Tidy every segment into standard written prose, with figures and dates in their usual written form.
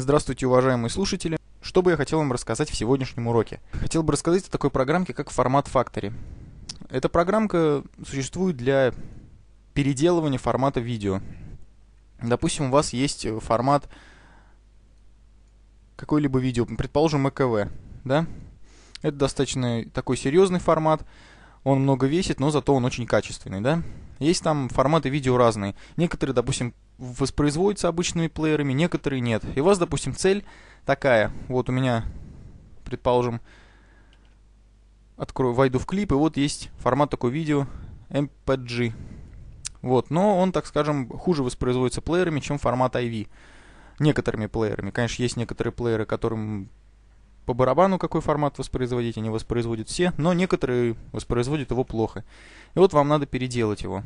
Здравствуйте, уважаемые слушатели! Что бы я хотел вам рассказать в сегодняшнем уроке? Хотел бы рассказать о такой программке, как FormatFactory. Эта программка существует для переделывания формата видео. Допустим, у вас есть формат какой-либо видео, предположим, МКВ, да? Это достаточно такой серьезный формат, он много весит, но зато он очень качественный, да? Есть там форматы видео разные. Некоторые, допустим, воспроизводятся обычными плеерами, некоторые нет. И у вас, допустим, цель такая. Вот у меня, предположим, войду в клип, и вот есть формат такой видео MPEG-2. Вот, но он, так скажем, хуже воспроизводится плеерами, чем формат IV. Некоторыми плеерами. Конечно, есть некоторые плееры, которым по барабану какой формат воспроизводить, они воспроизводят все, но некоторые воспроизводят его плохо. И вот вам надо переделать его.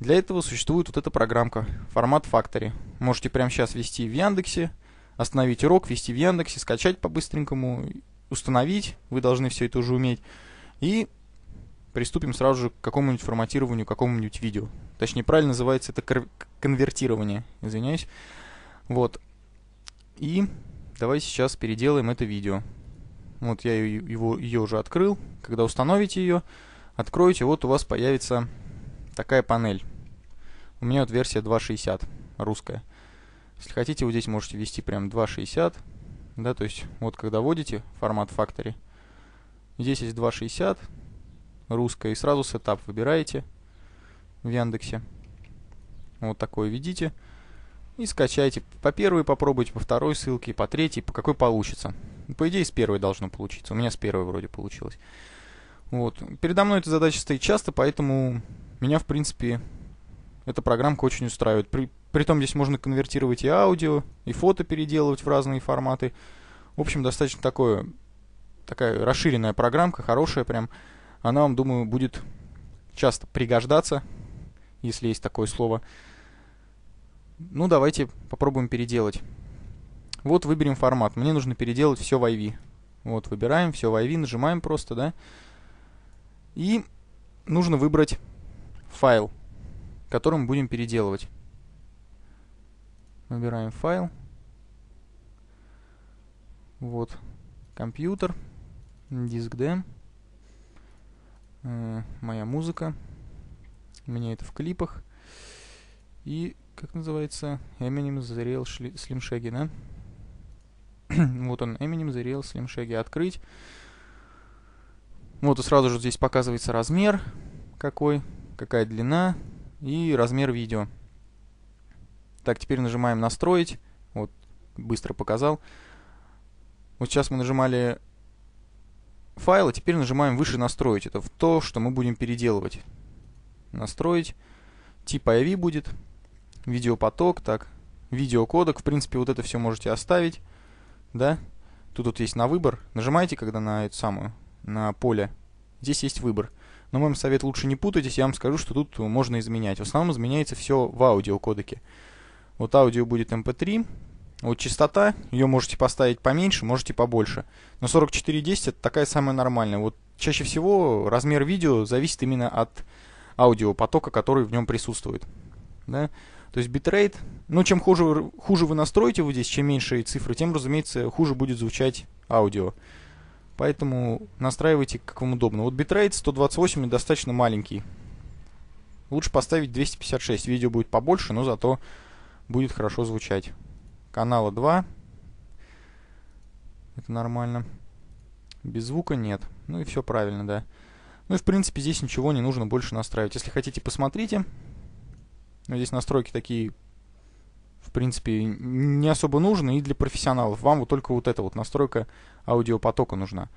Для этого существует вот эта программка FormatFactory. Можете прямо сейчас ввести в Яндексе, остановить урок, ввести в Яндексе, скачать по-быстренькому, установить. Вы должны все это уже уметь. И приступим сразу же к какому-нибудь форматированию, какому-нибудь видео. Точнее, правильно называется это конвертирование. Извиняюсь. Вот. И давайте сейчас переделаем это видео. Вот я ее уже открыл. Когда установите ее, откроете, вот у вас появится такая панель. У меня вот версия 2.60, русская. Если хотите, вот здесь можете ввести прям 2.60. Да, то есть, вот когда вводите формат Factory, здесь есть 2.60, русская, и сразу сетап выбираете в Яндексе. Вот такое введите. И скачайте. По первой попробуйте, по второй ссылке, по третьей, по какой получится. По идее, с первой должно получиться. У меня с первой вроде получилось. Вот. Передо мной эта задача стоит часто, поэтому меня, в принципе, эта программка очень устраивает. Притом здесь можно конвертировать и аудио, и фото переделывать в разные форматы. В общем, достаточно такая расширенная программка, хорошая прям. Она вам, думаю, будет часто пригождаться, если есть такое слово. Ну, давайте попробуем переделать. Вот выберем формат. Мне нужно переделать все в IV. Вот, выбираем все в IV, нажимаем просто, да. И нужно выбрать файл, который мы будем переделывать. Выбираем файл. Вот, компьютер, диск D, моя музыка. У меня это в клипах. И, как называется, Eminem The Real Slim Shady, да? Вот он, Eminem The Real Slim Shady. Открыть. Вот и сразу же здесь показывается размер, какая длина и размер видео. Так, теперь нажимаем «Настроить». Вот, быстро показал. Вот сейчас мы нажимали «Файл», а теперь нажимаем «Выше настроить». Это то, что мы будем переделывать. «Настроить». Тип IV будет. Видеопоток, так, видеокодек, в принципе, вот это все можете оставить, да, тут вот есть на выбор, нажимаете, когда на эту самую, на поле, здесь есть выбор, но мой совет: лучше не путайтесь, я вам скажу, что тут можно изменять, в основном изменяется все в аудиокодеке, вот аудио будет mp3, вот частота, ее можете поставить поменьше, можете побольше, но 4410 это такая самая нормальная, вот чаще всего размер видео зависит именно от аудиопотока, который в нем присутствует, да. То есть битрейт, ну чем хуже вы настроите вот здесь, чем меньше цифры, тем, разумеется, хуже будет звучать аудио. Поэтому настраивайте как вам удобно. Вот битрейт 128 достаточно маленький. Лучше поставить 256, видео будет побольше, но зато будет хорошо звучать. Канала 2. Это нормально. Без звука нет. Ну и все правильно, да. Ну и в принципе здесь ничего не нужно больше настраивать. Если хотите, посмотрите. Здесь настройки такие, в принципе, не особо нужны и для профессионалов. Вам вот только вот эта вот настройка аудиопотока нужна.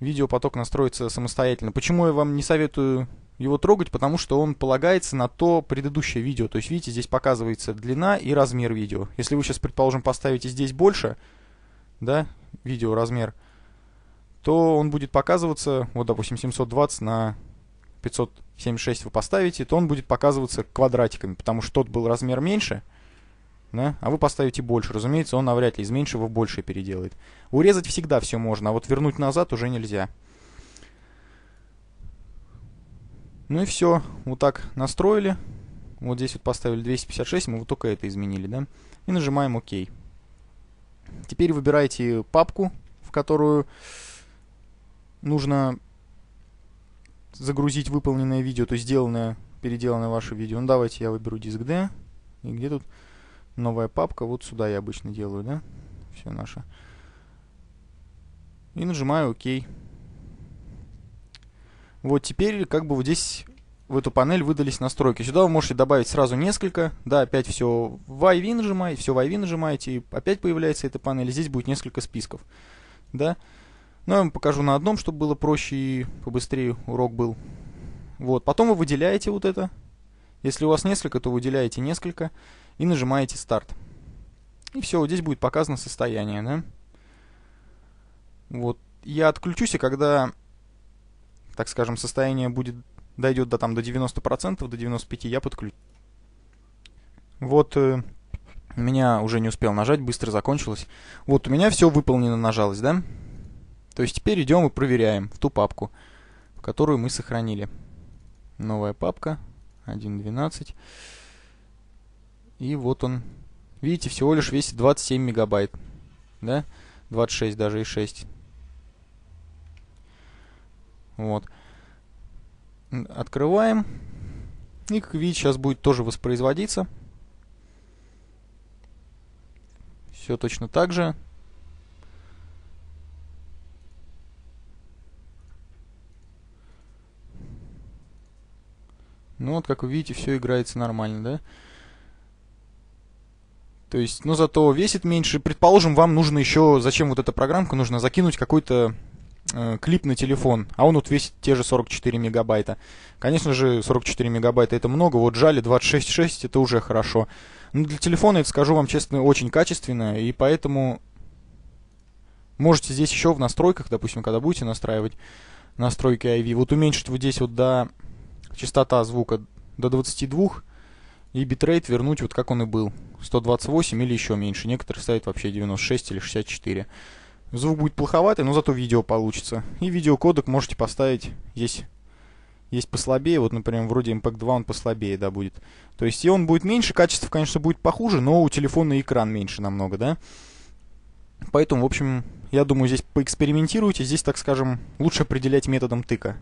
Видеопоток настроится самостоятельно. Почему я вам не советую его трогать? Потому что он полагается на то предыдущее видео. То есть, видите, здесь показывается длина и размер видео. Если вы сейчас, предположим, поставите здесь больше, да, видео размер, то он будет показываться, вот, допустим, 720 на 576 вы поставите, то он будет показываться квадратиками, потому что тот был размер меньше, да? А вы поставите больше. Разумеется, он навряд ли из меньшего в большее переделает. Урезать всегда все можно, а вот вернуть назад уже нельзя. Ну и все. Вот так настроили. Вот здесь вот поставили 256, мы вот только это изменили, да? И нажимаем ОК. Теперь выбираете папку, в которую нужно загрузить выполненное видео, то есть сделанное, переделанное ваше видео. Ну, давайте я выберу диск D. И где тут новая папка? Вот сюда я обычно делаю, да? Все наше. И нажимаю ОК. Вот теперь как бы вот здесь в эту панель выдались настройки. Сюда вы можете добавить сразу несколько. Да, опять все в IV нажимаете, все в IV нажимаете, и опять появляется эта панель. Здесь будет несколько списков. Да? Но я вам покажу на одном, чтобы было проще и побыстрее урок был. Вот. Потом вы выделяете вот это. Если у вас несколько, то выделяете несколько и нажимаете старт. И все, вот здесь будет показано состояние. Да? Вот. Я отключусь, и когда, так скажем, состояние будет дойдет до, там, до 90%, до 95% я подключу. Вот меня уже не успел нажать, быстро закончилось. Вот у меня все выполнено, нажалось, да? То есть теперь идем и проверяем в ту папку, которую мы сохранили. Новая папка, 1.12. И вот он. Видите, всего лишь весит 27 мегабайт. Да? 26 даже и 6. Вот. Открываем. И, как видите, сейчас будет тоже воспроизводиться. Все точно так же. Ну вот, как вы видите, все играется нормально, да? То есть, но зато весит меньше. Предположим, вам нужно еще, зачем вот эта программка, нужно закинуть какой-то клип на телефон, а он вот весит те же 44 мегабайта. Конечно же, 44 мегабайта это много, вот жали 26,6 это уже хорошо. Но для телефона это, скажу вам честно, очень качественно, и поэтому можете здесь еще в настройках, допустим, когда будете настраивать настройки IV, вот уменьшить вот здесь вот до частота звука до 22 и битрейт вернуть вот как он и был, 128 или еще меньше, некоторые ставят вообще 96 или 64. Звук будет плоховатый, но зато видео получится. И видеокодек можете поставить здесь. Есть послабее, вот, например, вроде MPEG-2 он послабее, да, будет. То есть и он будет меньше, качество, конечно, будет похуже, но у телефона экран меньше намного, да. Поэтому, в общем, я думаю, здесь поэкспериментируйте. Здесь, так скажем, лучше определять методом тыка.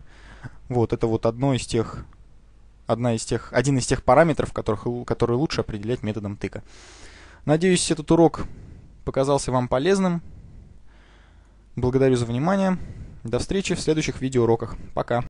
Вот, это вот один из тех параметров, которые лучше определять методом тыка. Надеюсь, этот урок показался вам полезным. Благодарю за внимание. До встречи в следующих видеоуроках. Пока.